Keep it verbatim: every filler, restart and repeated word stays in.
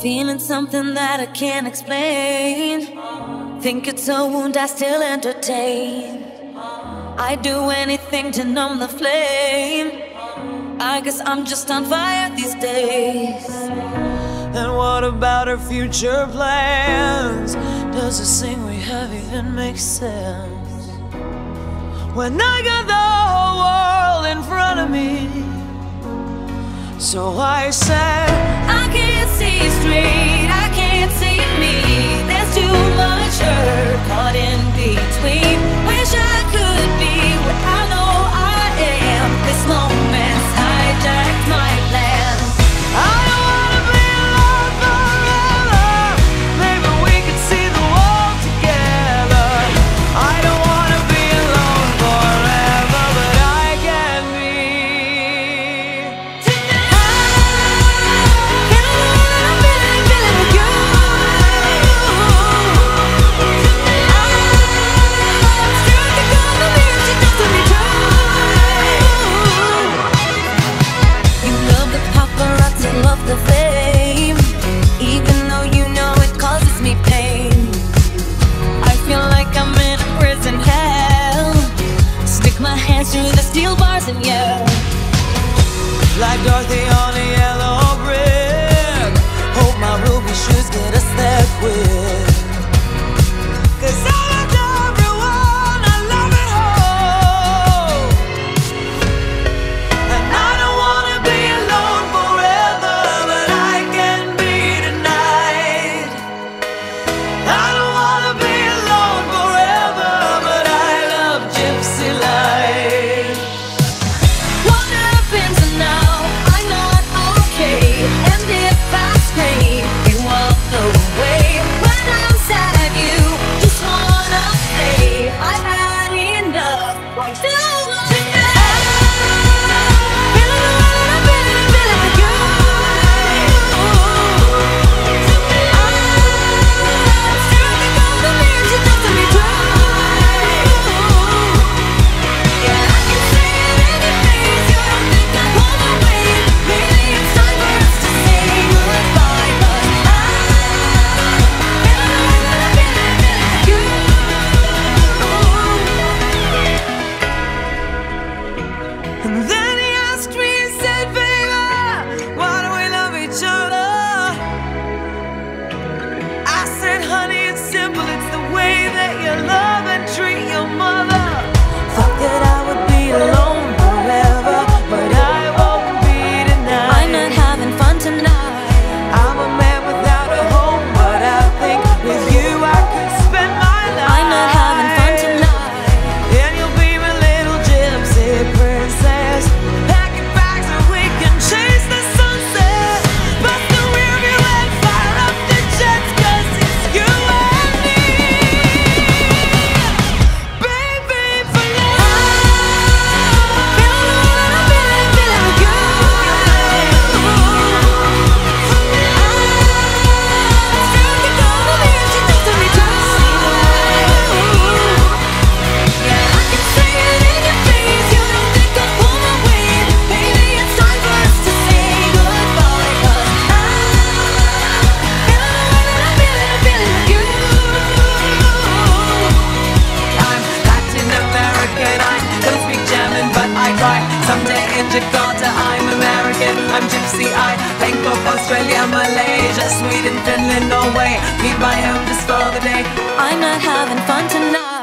Feeling something that I can't explain. Think it's a wound I still entertain. I'd do anything to numb the flame. I guess I'm just on fire these days. And what about our future plans? Does this thing we have even make sense? When I got the whole world in front of me, so I said, I can't see straight, I can't see me. There's too much hurt caught in between. Wish I could be where I know I am. This moment's hijacked my plans. I don't wanna be alone forever. Maybe we could see the world together. I don't wanna be alone forever, but I can be. Tonight I can wanna be feeling with you. I'm scared to go the mirror, she does to me too. You love the paparazzi, love the fame, even though you know it causes me pain. I feel like I'm in a prison hell. Stick my hands through the steel bars and yell. Like Dorothy on a yellow brick, hope my ruby shoes get us there quick. 'Cause I love everyone, I love it all, and I don't wanna be alone forever, but I can be tonight. I don't wanna be alone forever, but I love gypsy life. What happens now? I'm not okay. And if I scream, you walk away. When I'm sad at you, just wanna stay. I've had enough. Why do I tonight? Feeling the way that I'm feeling, I'm feeling with you. I'm scared to go the mirror, she does to me too. Yeah, I can say it in your face. You don't think I pull away. Maybe it's time for us to say goodbye, but I feel the way that I'm feeling, feeling with you. And then he asked me, he said, baby, why do we love each other? I said, honey, it's simple, it's the way that you love and treat your mother. Thought that I would be alone forever, but I won't be tonight. I'm not having fun tonight. I'm a man without a home, but I think with you I could spend my life. I'm not having fun tonight. Then you'll be my little gypsy princess, packing bags so we can chase the sunset. But the rearview and fire up the jets, 'cause it's you and me, baby, for now. Feeling the way that I'm feeling, feeling with you. I'm scared to go the mirror, she does to me too. Yeah, I can say it in your face. You don't think I pull away. Maybe it's time for us to say goodbye, but I feel the way that I'm feeling, I'm feeling with you. I'm Latin American, I don't speak German, but I try. Someday in Jakarta, I'm American, I'm Gypsy, I think of Australia, Malaysia, Sweden, Finland, Norway. Leave my home just for the day. I'm not having fun tonight.